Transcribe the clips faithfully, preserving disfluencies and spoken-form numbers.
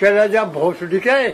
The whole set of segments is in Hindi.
चला जा भोसड़ी के।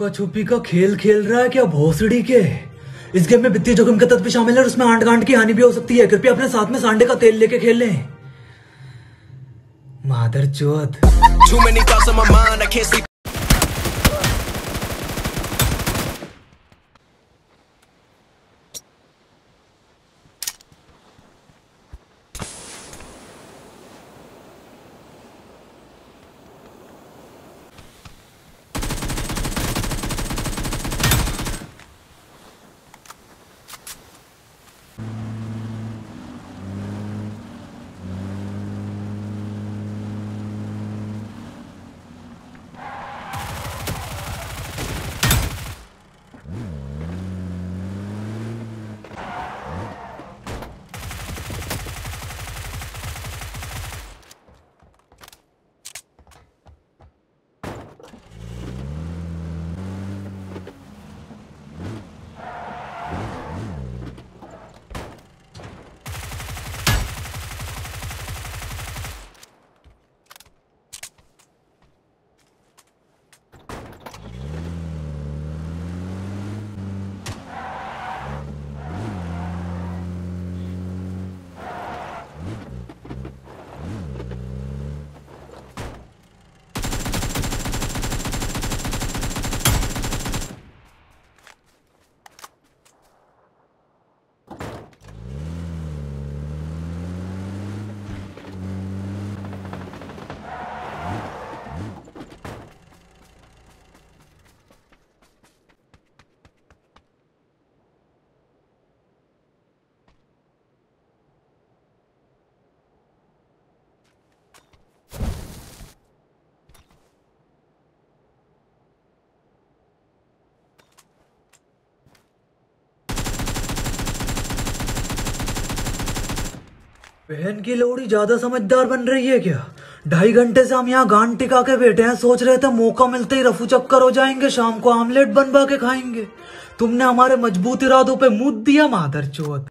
का छुपी का खेल खेल रहा है क्या भोसड़ी के? इस गेम में वित्तीय जोखिम का तत्व भी शामिल है और उसमें आंट गांठ की हानि भी हो सकती है। कृपया अपने साथ में सांडे का तेल लेके खेल लें। मादरचोद। बहन की लोड़ी ज्यादा समझदार बन रही है क्या? ढाई घंटे से हम यहाँ गांठ टिका के बैठे हैं, सोच रहे थे मौका मिलते ही रफू चक्कर हो जाएंगे, शाम को आमलेट बनवा के खाएंगे। तुमने हमारे मजबूत इरादों पे मुंह दिया मादरचोद।